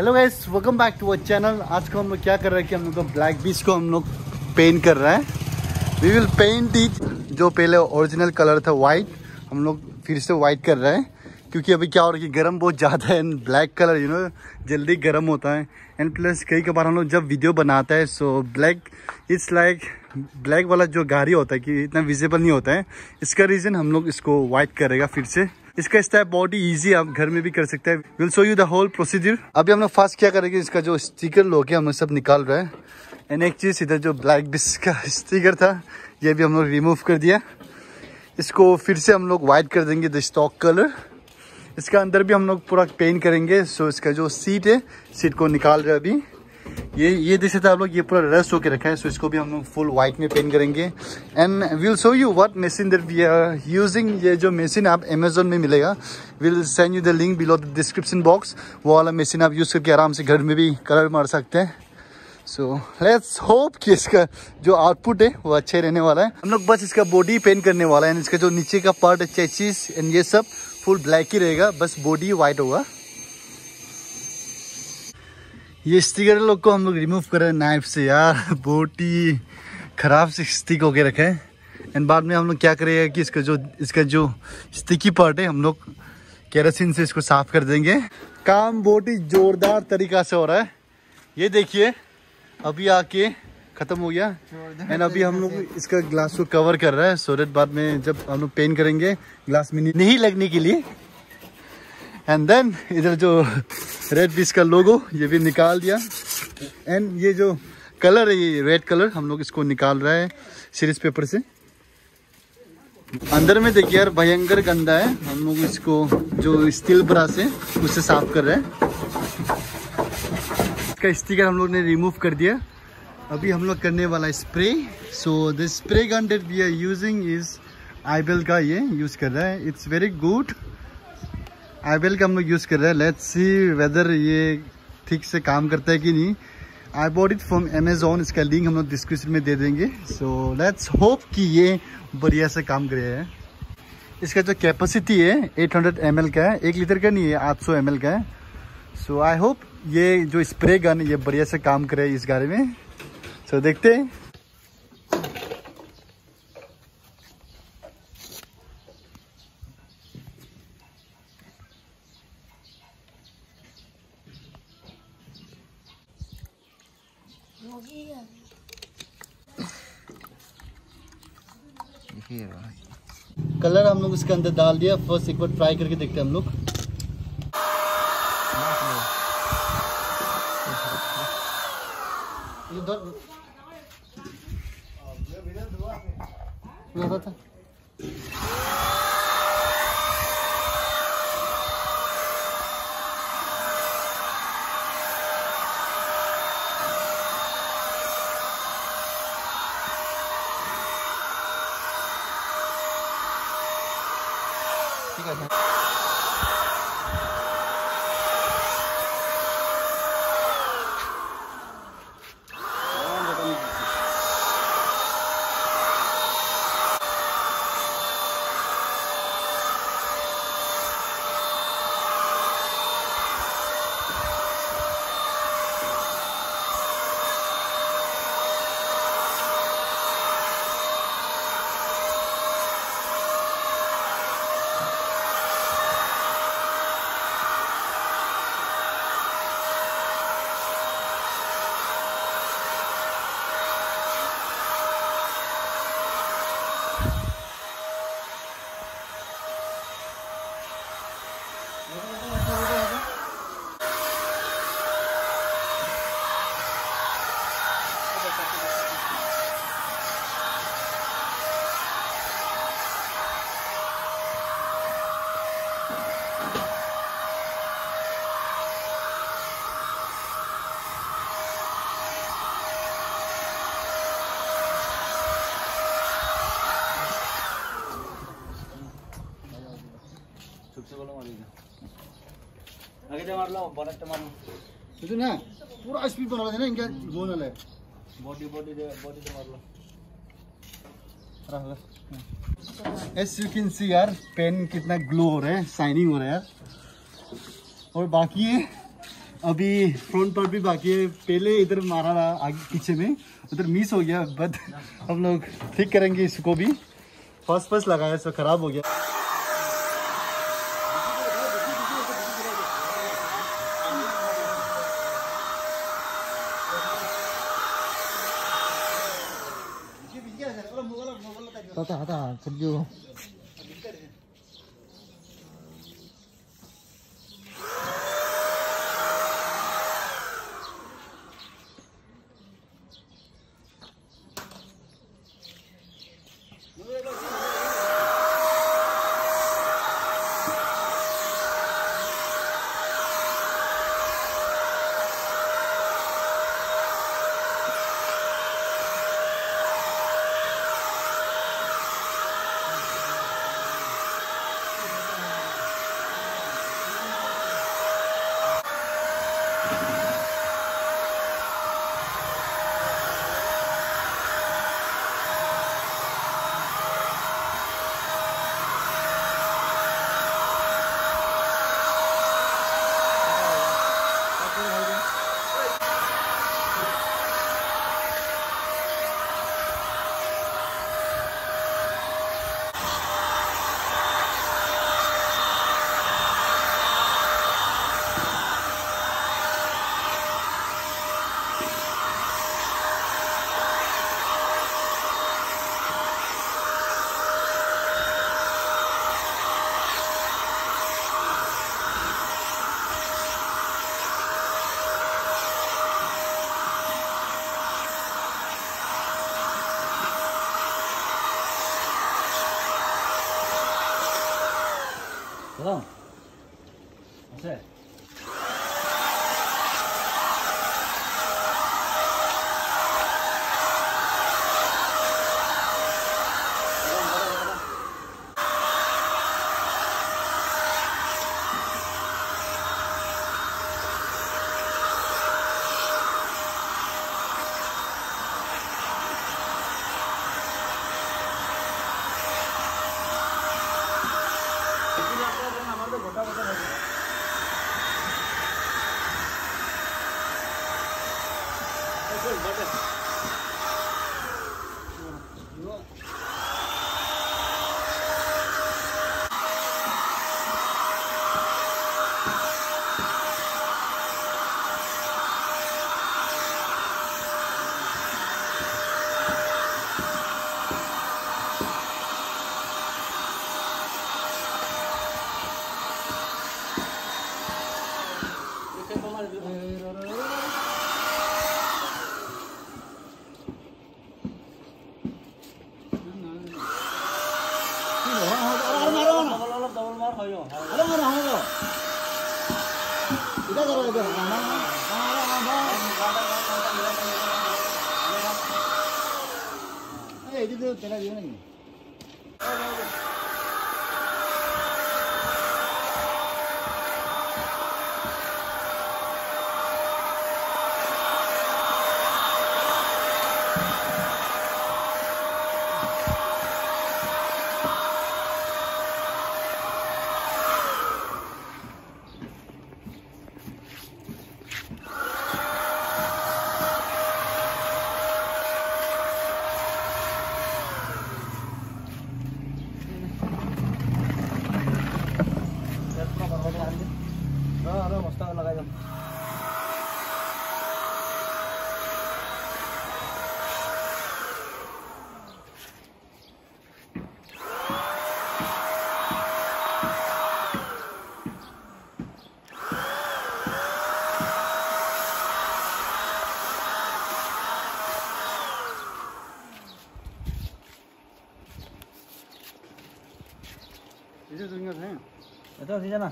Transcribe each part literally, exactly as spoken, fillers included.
Hello guys, welcome back to our channel. आज को हम लोग क्या कर रहे हैं कि हम लोग ब्लैक बीच को हम लोग पेंट कर रहे हैं। We will paint it. जो पहले ओरिजिनल कलर था वाइट, हम लोग फिर से वाइट कर रहे हैं क्योंकि अभी क्या हो रहा है कि गर्म बहुत ज़्यादा है and black colour you know जल्दी गर्म होता है। एंड प्लस कई कबार हम लोग जब वीडियो बनाता है so black it's like black वाला जो गाड़ी होता है कि इतना विजिबल नहीं होता है। इसका रीज़न हम लोग इसको वाइट करेगा फिर से। इसका स्टेप बहुत ही ईजी है, आप घर में भी कर सकते हैं। Will show you the whole procedure. अभी हम लोग फर्स्ट क्या करेंगे, इसका जो स्टिकर लोग हम लोग सब निकाल रहे हैं। एंड एक चीज़ इधर जो ब्लैक बीच का स्टिकर था ये भी हम लोग रिमूव कर दिया। इसको फिर से हम लोग वाइट कर देंगे द स्टॉक कलर। इसका अंदर भी हम लोग पूरा पेंट करेंगे। सो इसका जो सीट है सीट को निकाल रहे अभी। ये ये देख सकते हैं आप लोग, ये पूरा रस होकर रखा है। सो इसको भी हम लोग फुल वाइट में पेंट करेंगे। And will show you what machine that we are using. ये जो मशीन आप अमेजोन में मिलेगा, will send you the link below the description box. वो वाला मशीन आप यूज़ करके आराम से घर में भी कलर मार सकते हैं। सो लेट्स होप कि इसका जो आउटपुट है वो अच्छे रहने वाला है। हम लोग बस इसका बॉडी पेंट करने वाला है एंड इसका जो नीचे का पार्ट है, चेचिस एंड ये सब फुल ब्लैक ही रहेगा, बस बॉडी वाइट होगा। ये स्टिकर लोग को हम लोग रिमूव कर रहे हैं नाइफ से। यार बहुत ही ख़राब से स्टिक होके रखे हैं। एंड बाद में हम लोग क्या करेंगे कि इसका जो इसका जो स्टिकी पार्ट है हम लोग केरोसिन से इसको साफ कर देंगे। काम बहुत ही ज़ोरदार तरीक़ा से हो रहा है। ये देखिए अभी आके ख़त्म हो गया। एंड अभी हम लोग इसका ग्लास को कवर कर रहे हैं सो दैट बाद में जब हम लोग पेंट करेंगे ग्लास में नहीं लगने के लिए। एंड देन इधर जो रेड बीच का लोगो ये भी निकाल दिया। एंड ये जो कलर है ये रेड कलर हम लोग इसको निकाल रहे हैं सीरीज पेपर से। अंदर में देखिए यार भयंकर गंदा है। हम लोग इसको जो स्टील ब्रश है उससे साफ कर रहे हैं। इसका स्टिकर हम लोग ने रिमूव कर दिया। अभी हम लोग करने वाला spray. So the spray gun that we are using is iBell का, ये यूज़ कर रहा है। It's very good. iBell का हम लोग यूज़ कर रहे हैं। लेट्स सी वेदर ये ठीक से काम करता है कि नहीं। I bought it from Amazon. इसका लिंक हम लोग डिस्क्रिप्शन में दे देंगे। सो लेट्स होप कि ये बढ़िया से काम करे है। इसका जो कैपेसिटी है आठ सौ एम एल का है, एक लीटर का नहीं है, आठ सौ एम एल का है। सो आई होप ये जो स्प्रे गन ये बढ़िया से काम करे इस गाड़ी में। सो so, देखते हैं। कलर हम लोग इसके अंदर डाल दिया। फर्स्ट एक बार ट्राई करके देखते हैं हम लोग। ना पूरा स्पीड बना देना इनका जोनल है। बॉडी बॉडी बॉडी से मार लो। As you can see यार पेन कितना ग्लो हो रहा है, शाइनिंग हो रहा है यार। और बाकी अभी फ्रंट पर भी बाकी है, पहले इधर मारा रहा आगे पीछे में, उधर मिस हो गया, बट हम लोग ठीक करेंगे इसको भी। फर्स्ट फर्स्ट लगाया इसमें ख़राब हो गया। आता आता सब्जियों तेरा जीवन नहीं। तो ठीक है ना,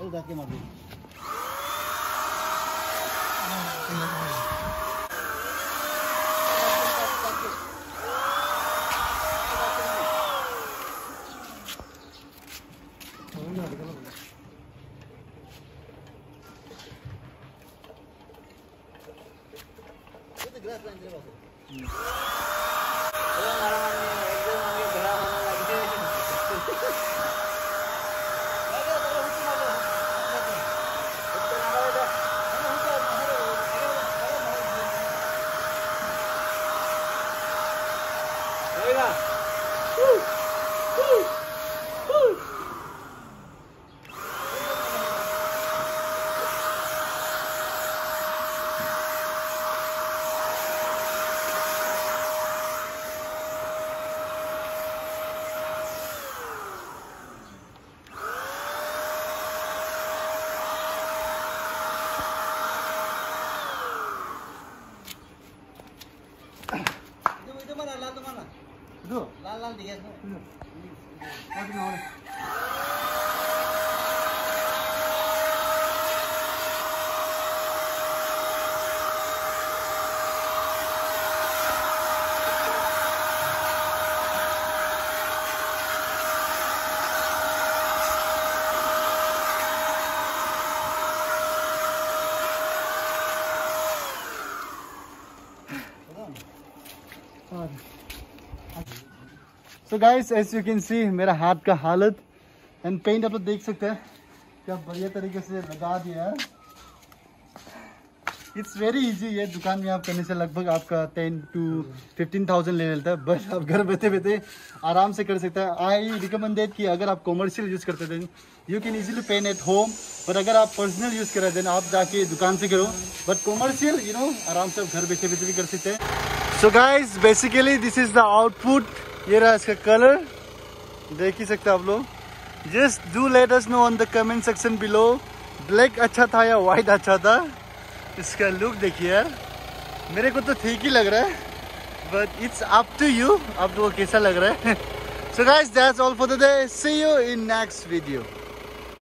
और उधर के मार दे। So guys, as you can see, मेरा हाथ का हालत एंड पेंट आप लोग देख सकते हैं क्या बढ़िया तरीके से लगा दिया है। इट्स वेरी इजी, ये दुकान में आप करने से लगभग आपका टेन टू फिफ्टीन थाउजेंड ले लेता है, बस आप घर बैठे बैठे आराम से कर सकते हैं। आई रिकमेंडेड कि अगर आप कॉमर्शियल यूज़ करते थे you can easily paint at home, पर अगर आप पर्सनल यूज़ करा देना आप जाके दुकान से करो, बट कॉमर्शियल यू नो आराम से आप घर बैठे बैठे भी कर सकते हैं। So guys basically this is the output, ये रहा इसका कलर, देख ही सकते आप लोग। Just do let us know on the comment section below black अच्छा था या वाइट अच्छा था। इसका लुक देखिए यार, मेरे को तो ठीक ही लग रहा है, but it's up to you आप लोगों को कैसा लग रहा है। So guys that's all for the day, see you in next video.